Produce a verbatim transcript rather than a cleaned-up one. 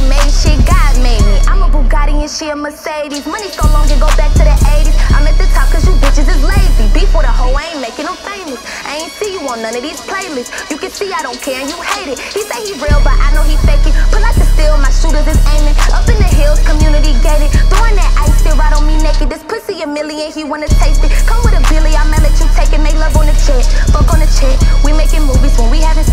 ain't made this shit, God made me. I'm a Bugatti and she a Mercedes. Money so long it go back to the eighties. I'm at the top cause you bitches is lazy. Beef with a hoe, I ain't making them famous. I ain't see you on none of these playlists. You can see I don't care and you hate it. He say he real but I know he fake it. But like the steel, my shooters is aiming. Up in the hills, community gated. Throwing that ice still right on me naked. This pussy a million, he wanna taste it. Come with a billy, I might let you take it. Make love on the check, fuck on the check. We making movies when we haven't